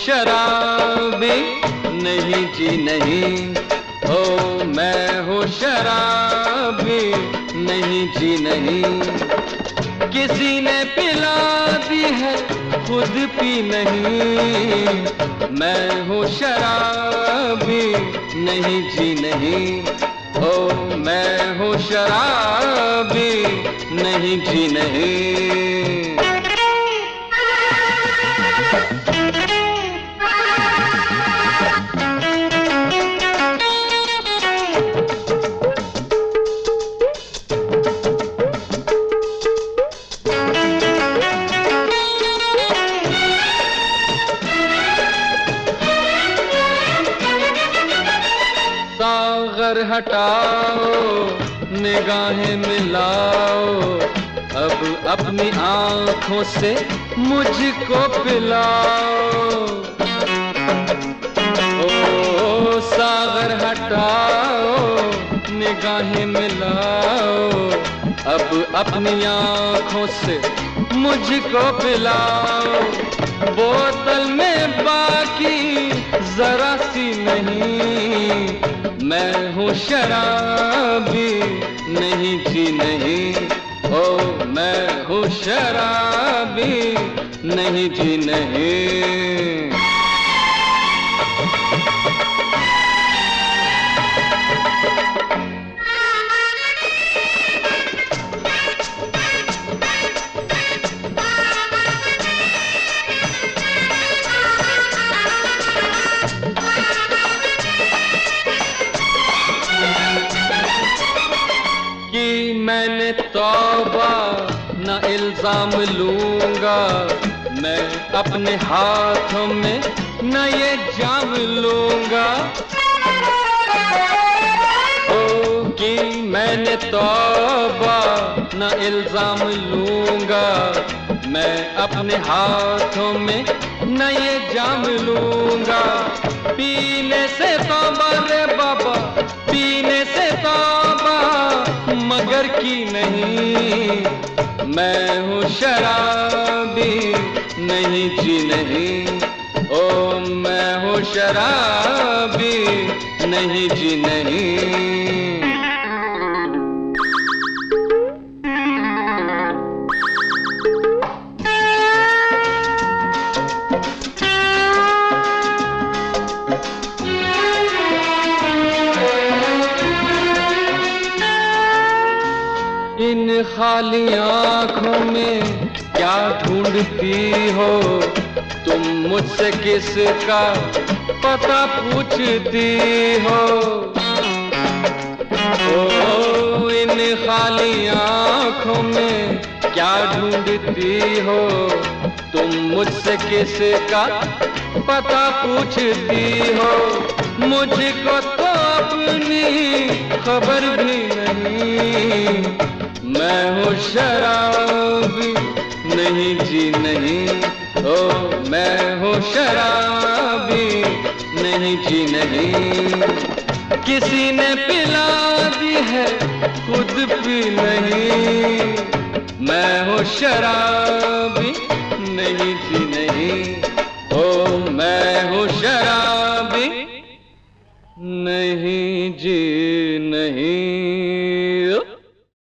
शराबी नहीं जी नहीं, ओ मैं हूँ शराबी नहीं जी नहीं। किसी ने पिला दी है खुद पी नहीं, मैं हूँ शराबी नहीं जी नहीं, ओ मैं हूँ शराबी नहीं जी नहीं। सागर हटाओ निगाहें मिलाओ, अब अपनी आंखों से मुझको पिलाओ। ओ सागर हटाओ निगाहें मिलाओ, अब अपनी आंखों से मुझको पिलाओ। बोतल में बाकी जरा सी नहीं, मैं हूँ शराबी नहीं जी नहीं, ओ मैं हूँ शराबी नहीं जी नहीं। मैंने तौबा ना इल्जाम लूंगा, मैं अपने हाथों में ना ये जाम लूंगा। ओ कि मैंने तौबा ना इल्जाम लूंगा, मैं अपने हाथों में ना ये जाम लूंगा। पीने से तौबा रे बाबा पीने से तौबा मगर की नहीं, मैं हूँ शराबी नहीं जी नहीं, ओ मैं हूँ शराबी नहीं जी नहीं। इन खाली आँखों में क्या ढूंढती हो तुम, मुझसे किसका पता पूछती हो। ओ इन खाली आँखों में क्या ढूंढती हो तुम, मुझसे किसका पता पूछती हो। मुझको तो अपनी खबर भी नहीं, मैं हूँ शराबी नहीं जी नहीं, ओ मैं हूँ शराबी नहीं जी नहीं। किसी ने पिला दी है खुद भी नहीं, मैं हूँ शराबी नहीं जी।